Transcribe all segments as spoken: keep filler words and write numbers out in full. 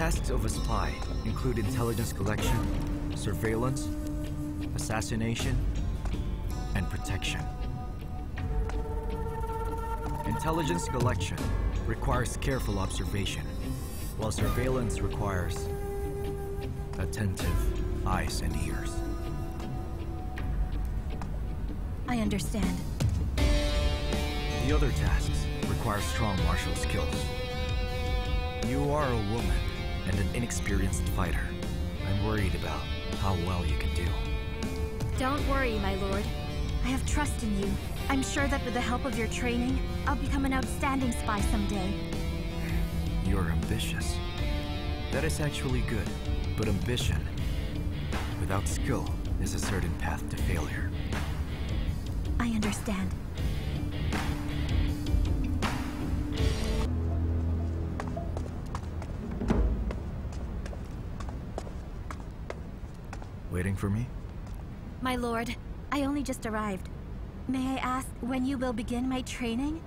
tasks of a spy include intelligence collection, surveillance, assassination, and protection. Intelligence collection requires careful observation, while surveillance requires attentive eyes and ears. I understand. The other tasks require strong martial skills. You are a woman and an inexperienced fighter. I'm worried about how well you can do. Don't worry, my lord. I have trust in you. I'm sure that with the help of your training, I'll become an outstanding spy someday. You're ambitious. That is actually good, but ambition without skill is a certain path to failure. I understand. Waiting for me? My lord, I only just arrived. May I ask when you will begin my training?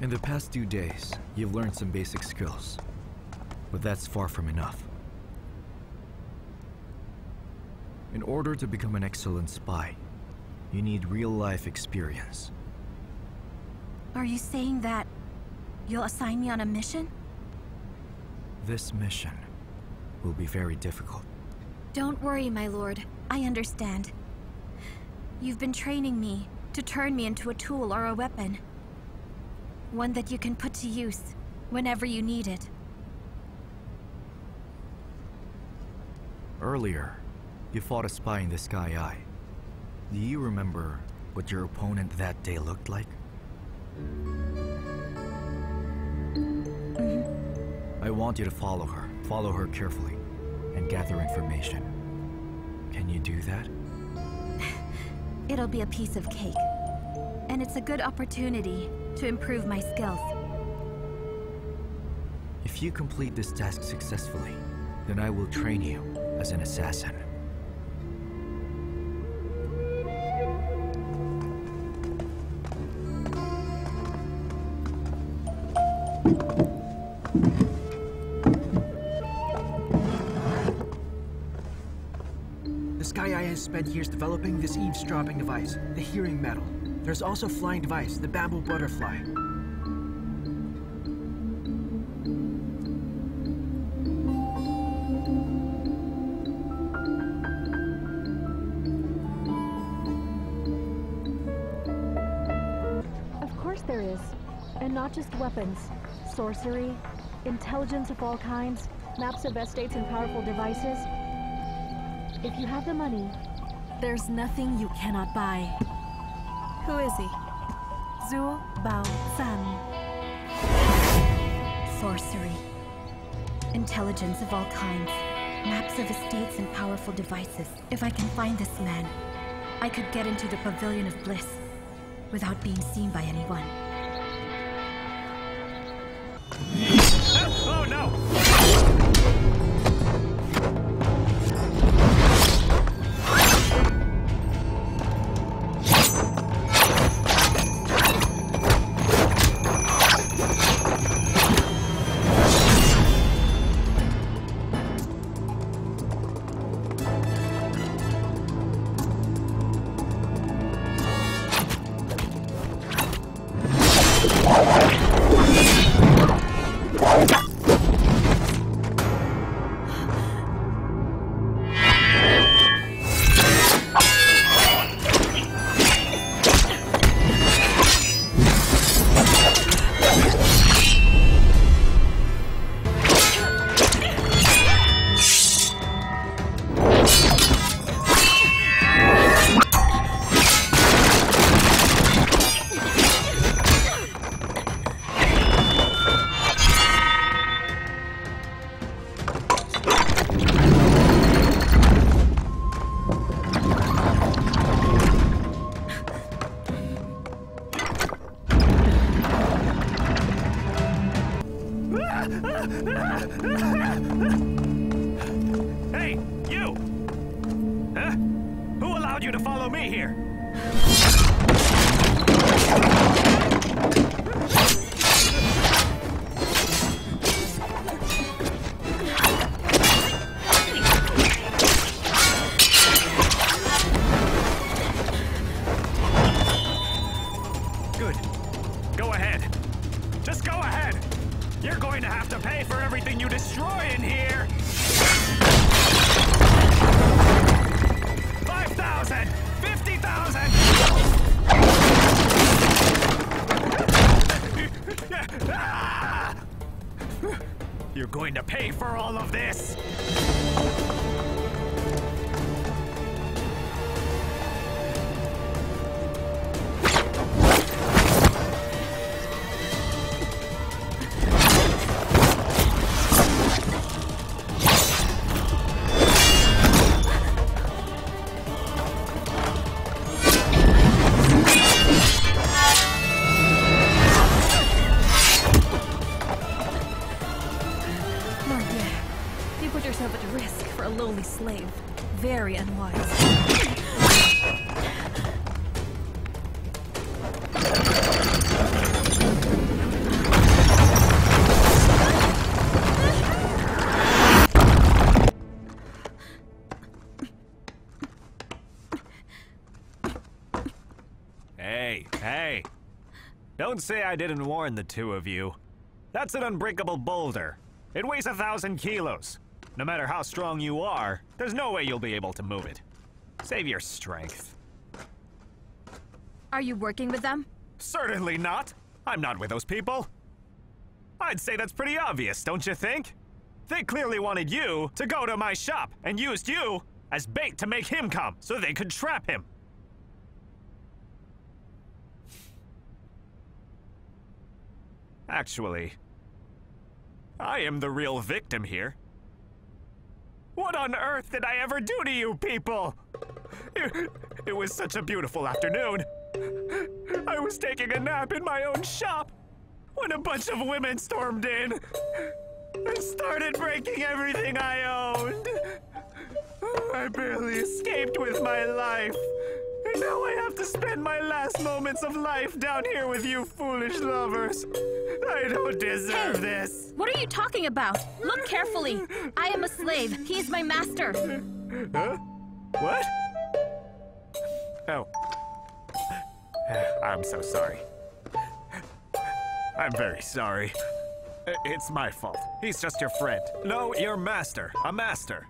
In the past two days, you've learned some basic skills, but that's far from enough. In order to become an excellent spy, you need real-life experience. Are you saying that you'll assign me on a mission? This mission will be very difficult. Don't worry, my lord. I understand. You've been training me to turn me into a tool or a weapon. One that you can put to use whenever you need it. Earlier, you fought a spy in the Sky Eye. Do you remember what your opponent that day looked like? Mm-hmm. I want you to follow her. Follow her carefully and gather information. Can you do that? It'll be a piece of cake. And it's a good opportunity to improve my skills. If you complete this task successfully, then I will train you as an assassin. The Sky Eye has spent years developing this eavesdropping device, the hearing metal. There's also a flying device, the Babel Butterfly. Of course there is. And not just weapons. Sorcery, intelligence of all kinds, maps of estates and powerful devices. If you have the money, there's nothing you cannot buy. Who is he? Zhu Bao San. Sorcery. Intelligence of all kinds. Maps of estates and powerful devices. If I can find this man, I could get into the Pavilion of Bliss without being seen by anyone. Oh no! Huh? Who allowed you to follow me here? Good. Go ahead. Just go ahead. You're going to have to pay for everything you destroy in here. five thousand! fifty thousand! You're going to pay for all of this! Very unwise. Hey, hey. Don't say I didn't warn the two of you. That's an unbreakable boulder. It weighs a thousand kilos. No matter how strong you are, there's no way you'll be able to move it. Save your strength. Are you working with them? Certainly not. I'm not with those people. I'd say that's pretty obvious, don't you think? They clearly wanted you to go to my shop and used you as bait to make him come so they could trap him. Actually, I am the real victim here. What on earth did I ever do to you people? It, it was such a beautiful afternoon. I was taking a nap in my own shop when a bunch of women stormed in and started breaking everything I owned. Oh, I barely escaped with my life. And now I have to spend my last moments of life down here with you foolish lovers. I don't deserve hey, this. What are you talking about? Look carefully. I am a slave. He's my master. Huh? What? Oh. I'm so sorry. I'm very sorry. It's my fault. He's just your friend. No, your master. A master.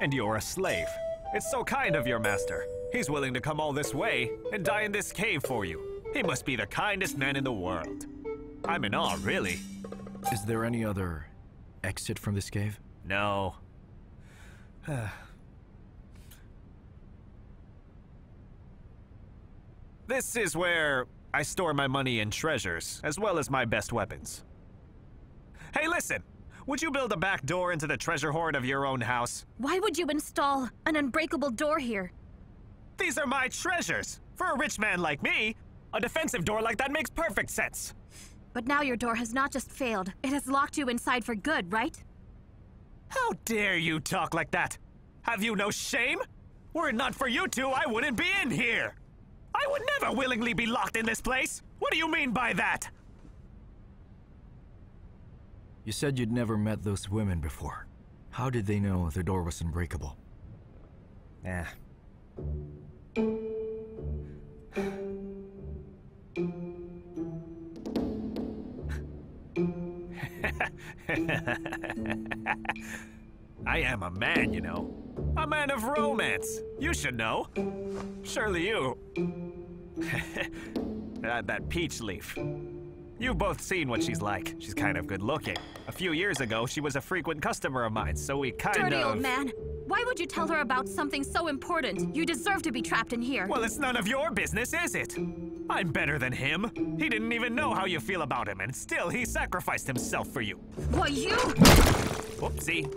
And you're a slave. It's so kind of your master. He's willing to come all this way and die in this cave for you. He must be the kindest man in the world. I'm in awe, really. Is there any other exit from this cave? No. This is where I store my money and treasures, as well as my best weapons. Hey, listen! Would you build a back door into the treasure hoard of your own house? Why would you install an unbreakable door here? These are my treasures! For a rich man like me, a defensive door like that makes perfect sense! But now your door has not just failed, it has locked you inside for good, right? How dare you talk like that! Have you no shame? Were it not for you two, I wouldn't be in here! I would never willingly be locked in this place! What do you mean by that? You said you'd never met those women before. How did they know the door was unbreakable? Eh. I am a man, you know. A man of romance. You should know. Surely you... uh, that peach leaf. You've both seen what she's like. She's kind of good looking. A few years ago, she was a frequent customer of mine, so we kind of... Dirty old man. Why would you tell her about something so important? You deserve to be trapped in here. Well, it's none of your business, is it? I'm better than him. He didn't even know how you feel about him, and still he sacrificed himself for you. Well, you... Whoopsie.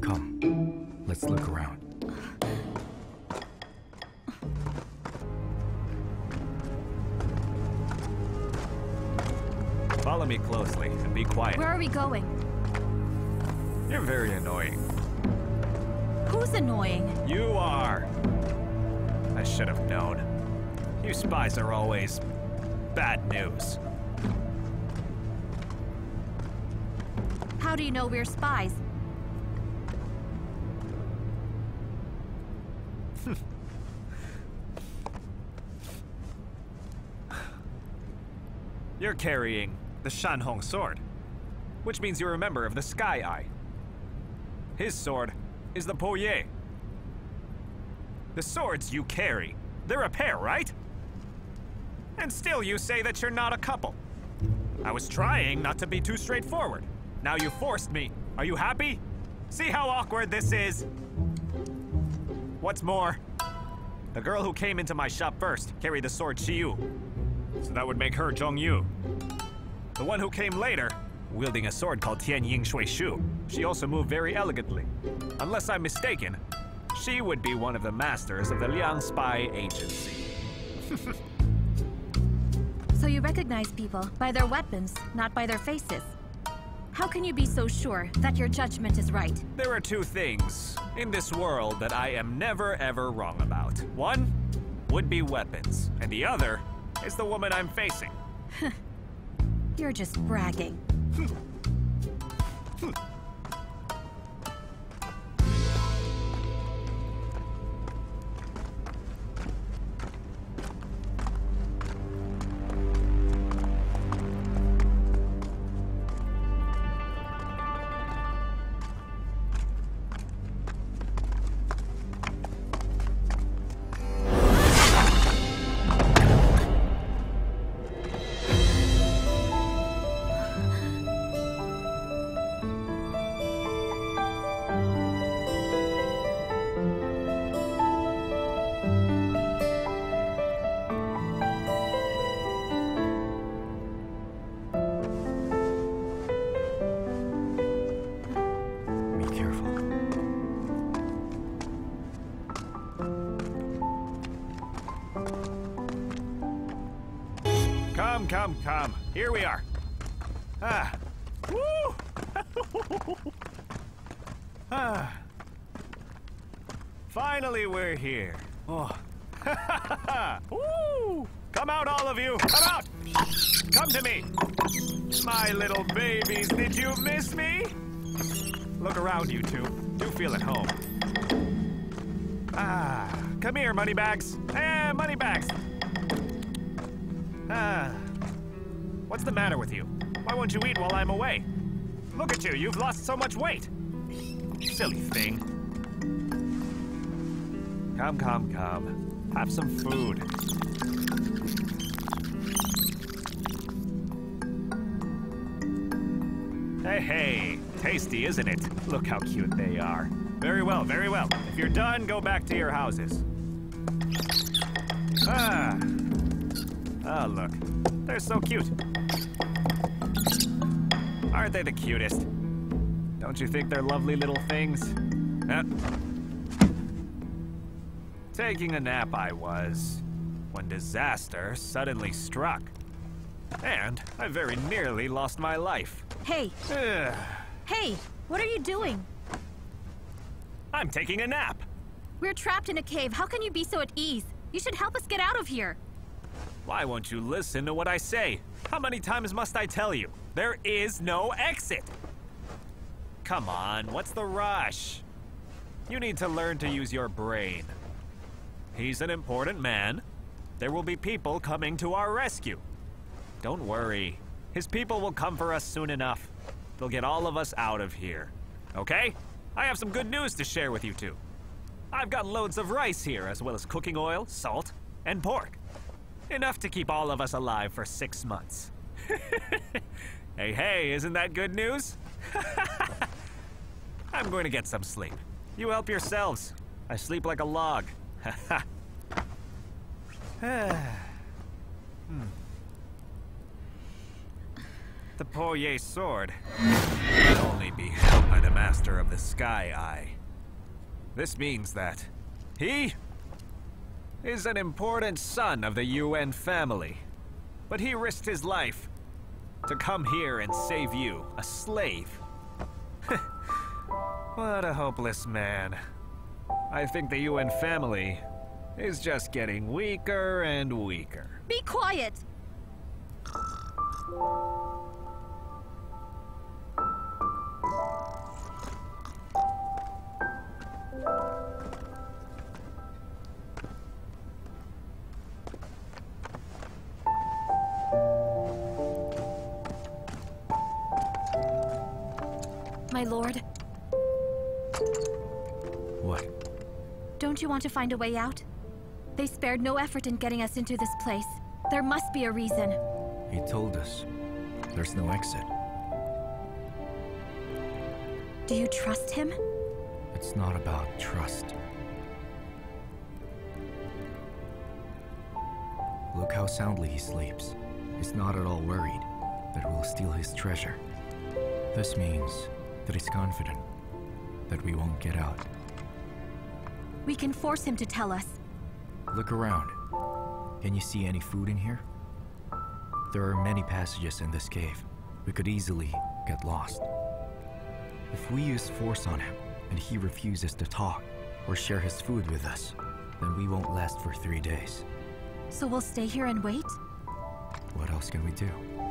Come, let's look around. Follow me closely. away and be quiet. Where are we going? You're very annoying. Who's annoying? You are. I should have known. You spies are always bad news. How do you know we're spies? You're carrying the Shan Hong Sword, which means you're a member of the Sky Eye. His sword is the Po Ye. The swords you carry, they're a pair, right? And still you say that you're not a couple. I was trying not to be too straightforward. Now you forced me. Are you happy? See how awkward this is? What's more, the girl who came into my shop first carried the sword Shi Yu. So that would make her Zhong Yu. The one who came later, wielding a sword called Tian Ying Shui Shu, she also moved very elegantly. Unless I'm mistaken, she would be one of the masters of the Liang spy agency. So you recognize people by their weapons, not by their faces. How can you be so sure that your judgment is right? There are two things in this world that I am never ever wrong about. One would be weapons, and the other is the woman I'm facing. You're just bragging. Come, come, come. Here we are. Ah. Woo! Ah. Finally, we're here. Oh. Woo! Come out, all of you. Come out. Come to me. My little babies, did you miss me? Look around, you two. Do feel at home. Ah. Come here, moneybags. Eh, moneybags. Ah. What's the matter with you? Why won't you eat while I'm away? Look at you, you've lost so much weight. Silly thing. Come, come, come. Have some food. Hey, hey. Tasty, isn't it? Look how cute they are. Very well, very well. If you're done, go back to your houses. Ah. Oh, look. They're so cute. Aren't they the cutest? Don't you think they're lovely little things? Uh, taking a nap I was, when disaster suddenly struck. And I very nearly lost my life. Hey! Ugh. Hey! What are you doing? I'm taking a nap! We're trapped in a cave. How can you be so at ease? You should help us get out of here. Why won't you listen to what I say? How many times must I tell you? There is no exit! Come on, what's the rush? You need to learn to use your brain. He's an important man. There will be people coming to our rescue. Don't worry. His people will come for us soon enough. They'll get all of us out of here. Okay? I have some good news to share with you two. I've got loads of rice here, as well as cooking oil, salt, and pork. Enough to keep all of us alive for six months. Hey, hey, isn't that good news? I'm going to get some sleep. You help yourselves. I sleep like a log. hmm. The Po Ye sword can only be held by the master of the Sky Eye. This means that he is an important son of the U N family, but he risked his life to come here and save you, a slave. What a hopeless man. I think the U N family is just getting weaker and weaker. Be quiet! My lord. What? Don't you want to find a way out? They spared no effort in getting us into this place. There must be a reason. He told us. There's no exit. Do you trust him? It's not about trust. Look how soundly he sleeps. He's not at all worried that we'll steal his treasure. This means that he's confident that we won't get out. We can force him to tell us. Look around. Can you see any food in here? There are many passages in this cave. We could easily get lost. If we use force on him and he refuses to talk or share his food with us, then we won't last for three days. So we'll stay here and wait? What else can we do?